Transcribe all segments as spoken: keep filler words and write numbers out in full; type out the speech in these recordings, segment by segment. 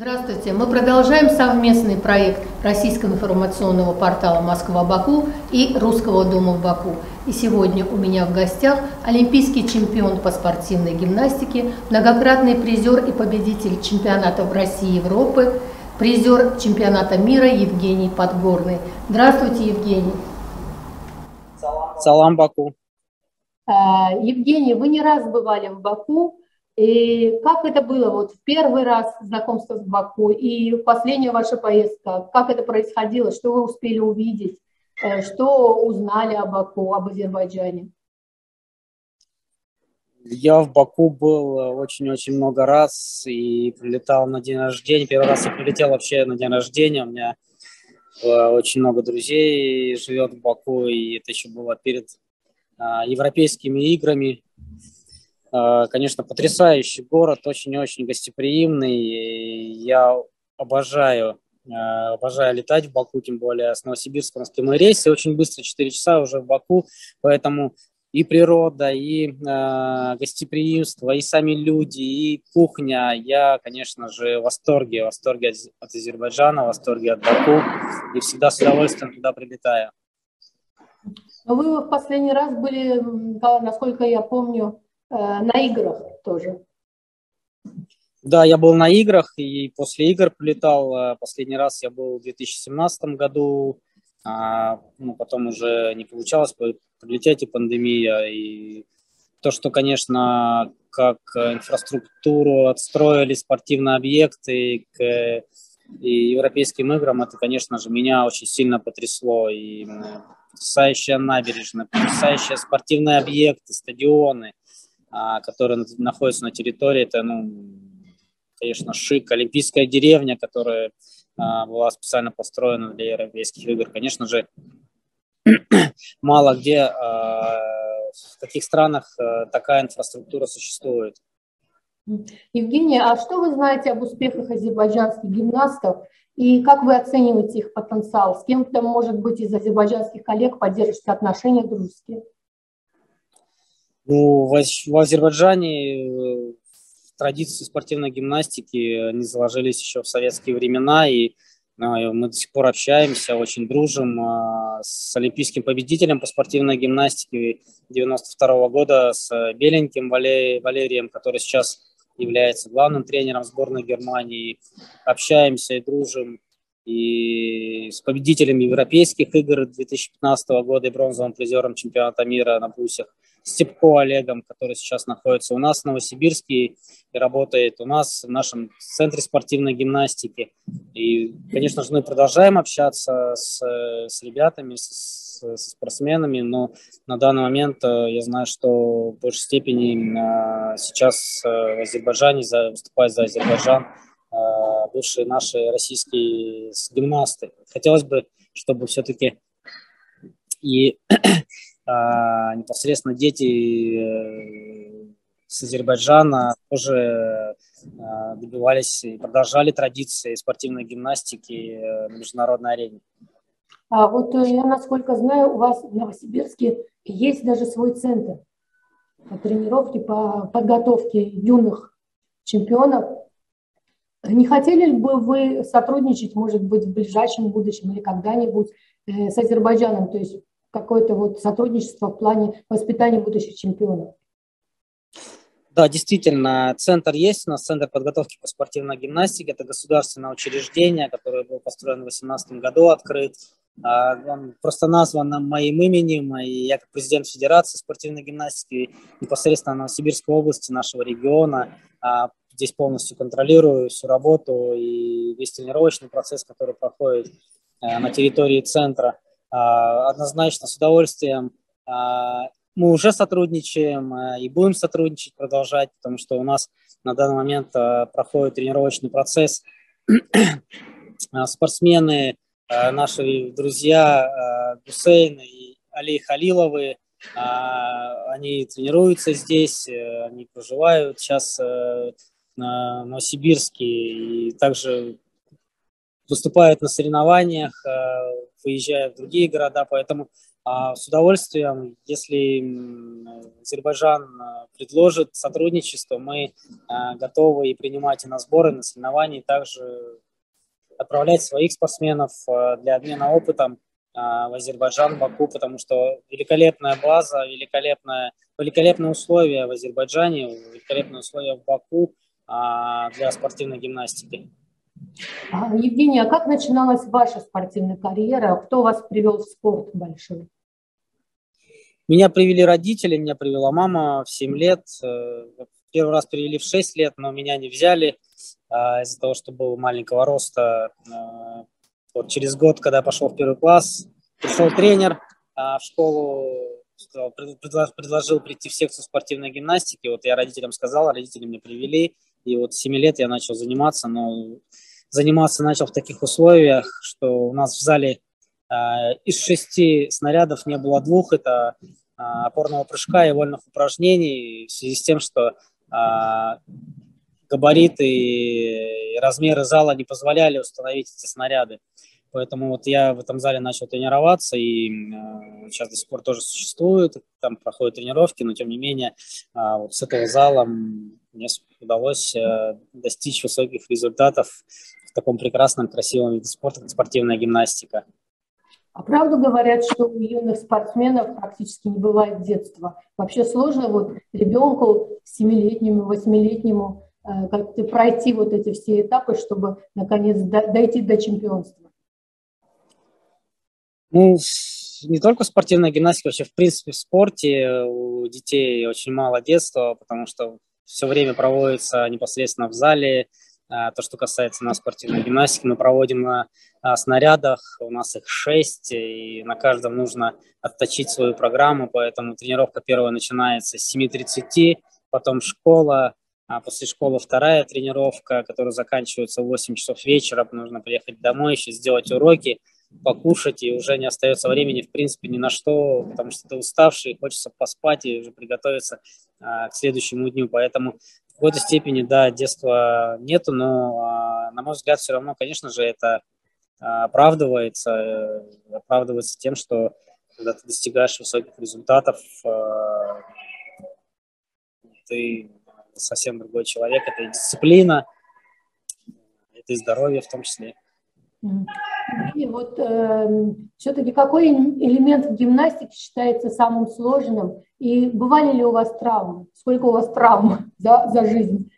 Здравствуйте! Мы продолжаем совместный проект российского информационного портала «Москва-Баку» и Русского дома в Баку. И сегодня у меня в гостях олимпийский чемпион по спортивной гимнастике, многократный призер и победитель чемпионатов России и Европы, призер чемпионата мира Евгений Подгорный. Здравствуйте, Евгений! Салам, Баку! Евгений, вы не раз бывали в Баку. И как это было вот в первый раз знакомство с Баку и последняя ваша поездка? Как это происходило? Что вы успели увидеть? Что узнали о Баку, об Азербайджане? Я в Баку был очень-очень много раз и прилетал на день рождения. Первый раз я прилетел вообще на день рождения. У меня очень много друзей живет в Баку, и это еще было перед Европейскими играми. Конечно, потрясающий город, очень-очень гостеприимный. Я обожаю, обожаю летать в Баку, тем более с Новосибирска на прямой рейс. И очень быстро, четыре часа уже в Баку, поэтому и природа, и э, гостеприимство, и сами люди, и кухня. Я, конечно же, в восторге, в восторге от Азербайджана, в восторге от Баку. И всегда с удовольствием туда прилетаю. Но вы в последний раз были, насколько я помню, на играх тоже. Да, я был на играх и после игр прилетал. Последний раз я был в две тысячи семнадцатом году. А, ну, потом уже не получалось прилететь, и пандемия. И то, что, конечно, как инфраструктуру отстроили, спортивные объекты к и европейским играм, это, конечно же, меня очень сильно потрясло. И потрясающая набережная, потрясающие спортивные объекты, стадионы, которые находятся на территории, это, ну, конечно, шик. Олимпийская деревня, которая а, была специально построена для европейских игр, конечно же, мало где а, в таких странах а, такая инфраструктура существует. Евгения, а что вы знаете об успехах азербайджанских гимнастов и как вы оцениваете их потенциал? С кем-то, может быть, из азербайджанских коллег поддерживаются отношения дружеские? Ну, в Азербайджане традиции спортивной гимнастики не заложились еще в советские времена, и мы до сих пор общаемся, очень дружим с олимпийским победителем по спортивной гимнастике девяносто второго года, с Беленьким Валерием, который сейчас является главным тренером сборной Германии. Общаемся и дружим. И с победителем Европейских игр две тысячи пятнадцатого года и бронзовым призером чемпионата мира на брусьях Степко Олегом, который сейчас находится у нас в Новосибирске и работает у нас в нашем центре спортивной гимнастики. И, конечно же, мы продолжаем общаться с, с ребятами, с, с спортсменами, но на данный момент я знаю, что в большей степени сейчас в Азербайджане выступает за Азербайджан бывшие наши российские гимнасты. Хотелось бы, чтобы все-таки и а, непосредственно дети с Азербайджана тоже а, добивались и продолжали традиции спортивной гимнастики на международной арене. А вот я, насколько знаю, у вас в Новосибирске есть даже свой центр по тренировке, по подготовке юных чемпионов. Не хотели бы вы сотрудничать, может быть, в ближайшем будущем или когда-нибудь с Азербайджаном, то есть какое-то вот сотрудничество в плане воспитания будущих чемпионов? Да, действительно, центр есть у нас, центр подготовки по спортивной гимнастике. Это государственное учреждение, которое было построено в две тысячи восемнадцатом году, открыт. Он просто назван моим именем, и я как президент Федерации спортивной гимнастики непосредственно Новосибирской области, нашего региона, здесь полностью контролирую всю работу и весь тренировочный процесс, который проходит на территории центра. Однозначно с удовольствием мы уже сотрудничаем и будем сотрудничать, продолжать, потому что у нас на данный момент проходит тренировочный процесс. Спортсмены, наши друзья Гусейн и Али Халиловы, они тренируются здесь, они проживают сейчас на Новосибирске и также выступают на соревнованиях выезжая в другие города, поэтому а, с удовольствием, если Азербайджан предложит сотрудничество, мы а, готовы и принимать и на сборы, и на соревнования, и также отправлять своих спортсменов а, для обмена опытом а, в Азербайджан, Баку, потому что великолепная база, великолепная, великолепные условия в Азербайджане, великолепные условия в Баку а, для спортивной гимнастики. Евгений, а как начиналась ваша спортивная карьера? Кто вас привел в спорт большой? Меня привели родители, меня привела мама в семь лет. Первый раз привели в шесть лет, но меня не взяли из-за того, что был маленького роста. Вот через год, когда пошел в первый класс, пришел тренер в школу, предложил прийти в секцию спортивной гимнастики. Вот я родителям сказал, родители меня привели. И вот с семи лет я начал заниматься, но... Заниматься начал в таких условиях, что у нас в зале э, из шести снарядов не было двух. Это э, опорного прыжка и вольных упражнений. В связи с тем, что э, габариты и размеры зала не позволяли установить эти снаряды. Поэтому вот я в этом зале начал тренироваться, и э, сейчас до сих пор тоже существует. Там проходят тренировки, но тем не менее э, вот с этого зала мне удалось э, достичь высоких результатов в таком прекрасном, красивом виде спорта, как спортивная гимнастика. А правда говорят, что у юных спортсменов практически не бывает детства? Вообще сложно вот ребенку, семилетнему, восьмилетнему, э, как-то пройти вот эти все этапы, чтобы наконец до, дойти до чемпионства? Ну, не только спортивная гимнастика, вообще в принципе в спорте у детей очень мало детства, потому что все время проводится непосредственно в зале. То, что касается нас спортивной гимнастики, мы проводим на снарядах, у нас их шесть, и на каждом нужно отточить свою программу, поэтому тренировка первая начинается с семи тридцати, потом школа, а после школы вторая тренировка, которая заканчивается в восемь часов вечера, нужно приехать домой, еще сделать уроки, покушать, и уже не остается времени, в принципе, ни на что, потому что ты уставший, хочется поспать и уже приготовиться а, к следующему дню, поэтому... В какой-то степени, да, детства нету, но, на мой взгляд, все равно, конечно же, это оправдывается, оправдывается тем, что когда ты достигаешь высоких результатов, ты совсем другой человек, это и дисциплина, это и здоровье в том числе. И вот э, все-таки какой элемент в гимнастике считается самым сложным? И бывали ли у вас травмы? Сколько у вас травм за, за жизнь?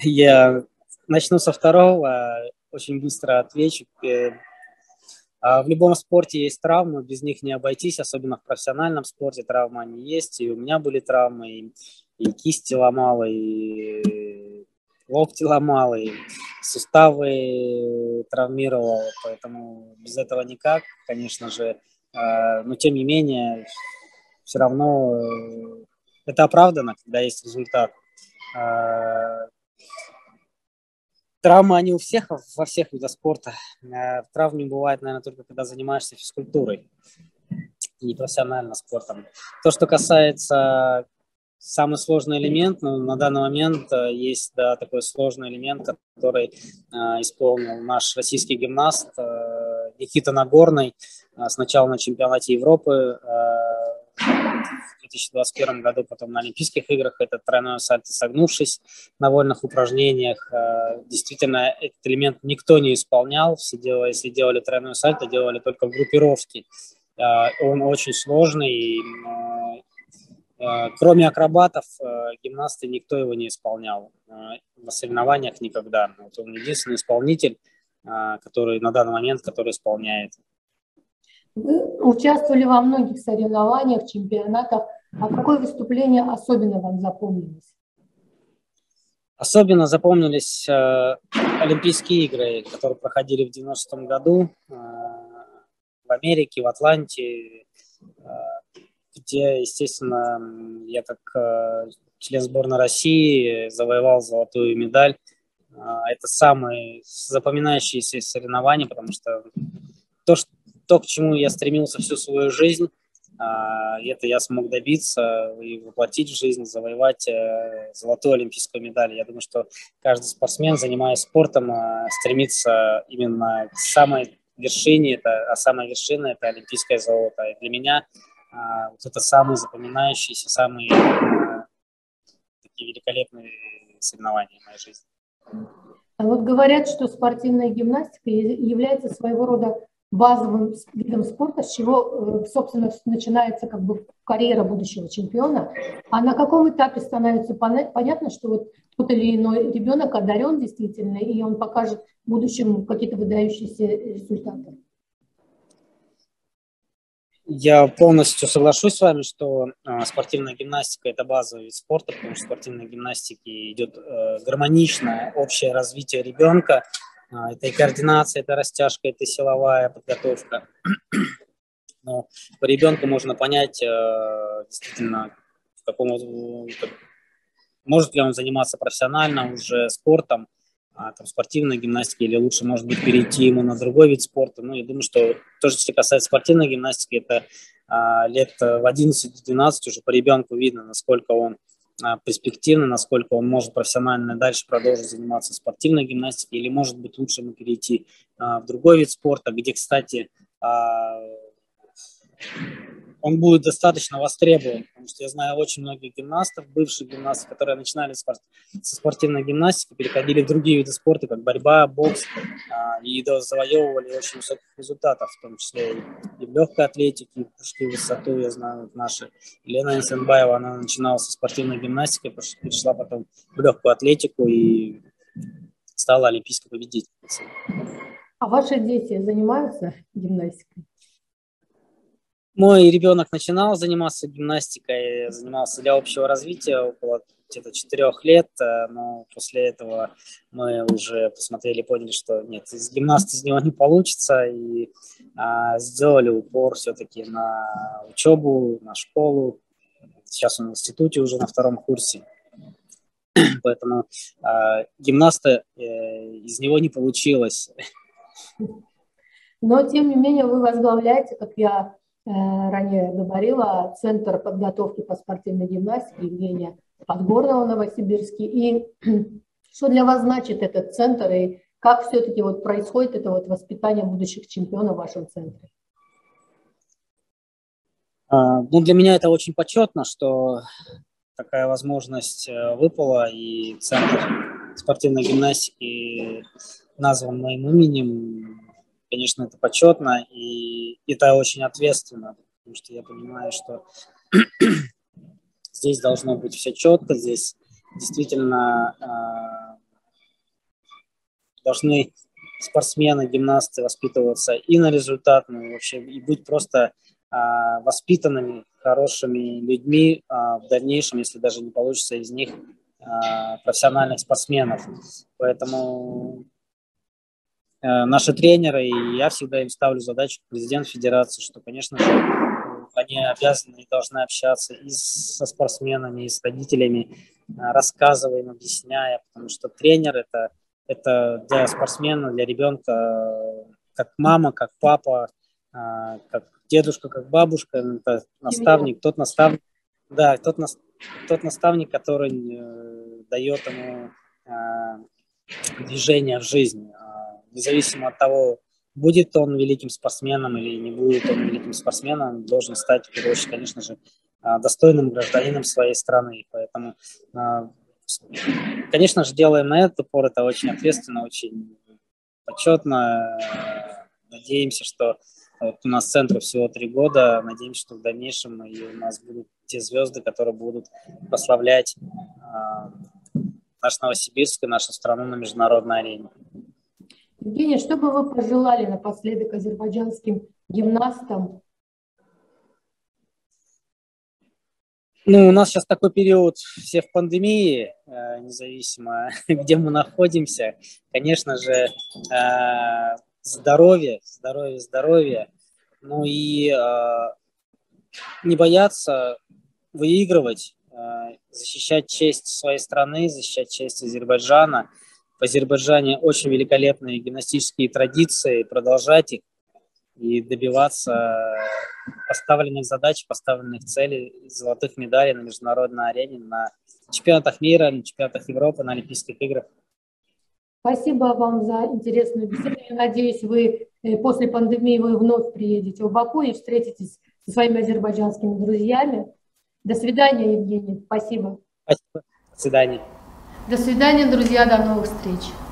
Я начну со второго, очень быстро отвечу. В любом спорте есть травмы, без них не обойтись, особенно в профессиональном спорте травмы они есть. И у меня были травмы, и, и кисти ломало, и локти ломало, и суставы травмировало. Поэтому без этого никак, конечно же. Но тем не менее... Все равно это оправдано, когда есть результат. Травмы, они у всех, во всех видах спорта. Травм не бывает, наверное, только когда занимаешься физкультурой и профессионально спортом. То, что касается самый сложный элемент, ну, на данный момент есть да, такой сложный элемент, который исполнил наш российский гимнаст Никита Нагорный сначала на чемпионате Европы, в две тысячи двадцать первом году, потом на Олимпийских играх, это тройное сальто согнувшись на вольных упражнениях. Действительно, этот элемент никто не исполнял. Все делали, если делали тройное сальто, делали только в группировке. Он очень сложный. И, кроме акробатов, гимнасты никто его не исполнял. На соревнованиях никогда. Вот он единственный исполнитель, который на данный момент, который исполняет. Вы участвовали во многих соревнованиях, чемпионатах. А какое выступление особенно вам запомнилось? Особенно запомнились э, Олимпийские игры, которые проходили в девяностом году э, в Америке, в Атланте, э, где, естественно, я как э, член сборной России завоевал золотую медаль. Э, это самые запоминающиеся соревнования, потому что то, что То, к чему я стремился всю свою жизнь, это я смог добиться и воплотить в жизнь, завоевать золотую олимпийскую медаль. Я думаю, что каждый спортсмен, занимаясь спортом, стремится именно к самой вершине, это, а самая вершина – это олимпийское золото. И для меня а, вот это самые запоминающиеся, самые а, такие великолепные соревнования в моей жизни. А вот говорят, что спортивная гимнастика является своего рода базовым видом спорта, с чего, собственно, начинается как бы карьера будущего чемпиона. А на каком этапе становится понятно, что вот тот или иной ребенок одарен действительно, и он покажет в будущем какие-то выдающиеся результаты? Я полностью соглашусь с вами, что э, спортивная гимнастика – это базовый вид спорта, потому что в спортивной гимнастике идет э, гармоничное общее развитие ребенка. Э, это и координация, это растяжка, это силовая подготовка. Но по ребенку можно понять, э, действительно, в каком, как, может ли он заниматься профессионально уже спортом, а, там, спортивной гимнастики, или лучше, может быть, перейти ему на другой вид спорта. Ну, я думаю, что то, что касается спортивной гимнастики, это а, лет в одиннадцать-двенадцать уже по ребенку видно, насколько он а, перспективный, насколько он может профессионально дальше продолжить заниматься спортивной гимнастикой, или, может быть, лучше ему перейти а, в другой вид спорта, где, кстати, а, он будет достаточно востребован, потому что я знаю очень многих гимнастов, бывших гимнастов, которые начинали со спортивной гимнастики, переходили в другие виды спорта, как борьба, бокс, и завоевывали очень высоких результатов, в том числе и в легкой атлетике, и в прыжке в высоту. Я знаю, наша Лена Исенбаева, она начинала со спортивной гимнастики, перешла потом в легкую атлетику и стала олимпийской победительницей. А ваши дети занимаются гимнастикой? Мой ребенок начинал заниматься гимнастикой, занимался для общего развития около где-то четырех лет, но после этого мы уже посмотрели, поняли, что нет, из гимнаста из него не получится, и а, сделали упор все-таки на учебу, на школу. Сейчас он в институте уже на втором курсе, поэтому а, гимнаста э, из него не получилось. Но, тем не менее, вы возглавляете, как я ранее говорила, Центр подготовки по спортивной гимнастике Евгения Подгорного в Новосибирске. И что для вас значит этот центр, и как все-таки вот происходит это вот воспитание будущих чемпионов в вашем центре? Ну, для меня это очень почетно, что такая возможность выпала, и Центр спортивной гимнастики назван моим именем. Конечно, это почетно, и это очень ответственно, потому что я понимаю, что здесь должно быть все четко, здесь действительно э, должны спортсмены, гимнасты воспитываться и на результат, ну, вообще, и быть просто э, воспитанными, хорошими людьми э, в дальнейшем, если даже не получится из них э, профессиональных спортсменов. Поэтому наши тренеры, и я всегда им ставлю задачу, президент федерации, что, конечно же, они обязаны и должны общаться и со спортсменами, и с родителями, рассказывая им, объясняя, потому что тренер – это, это для спортсмена, для ребенка, как мама, как папа, как дедушка, как бабушка, это наставник, тот наставник, да, тот, нас, тот наставник, который дает ему движение в жизни. Независимо от того, будет он великим спортсменом или не будет он великим спортсменом, он должен стать, в первую очередь, конечно же, достойным гражданином своей страны. Поэтому, конечно же, делаем на этот упор. Это очень ответственно, очень почетно. Надеемся, что вот у нас центру всего три года. Надеемся, что в дальнейшем и у нас будут те звезды, которые будут прославлять наш Новосибирск и нашу страну на международной арене. Евгений, что бы вы пожелали напоследок азербайджанским гимнастам? Ну, у нас сейчас такой период, все в пандемии, независимо, где мы находимся. Конечно же, здоровье, здоровье, здоровье. Ну и не бояться выигрывать, защищать честь своей страны, защищать честь Азербайджана. В Азербайджане очень великолепные гимнастические традиции, продолжать их и добиваться поставленных задач, поставленных целей, золотых медалей на международной арене, на чемпионатах мира, на чемпионатах Европы, на Олимпийских играх. Спасибо вам за интересную беседу. Я надеюсь, вы после пандемии вы вновь приедете в Баку и встретитесь со своими азербайджанскими друзьями. До свидания, Евгений. Спасибо. Спасибо. До свидания. До свидания, друзья. До новых встреч.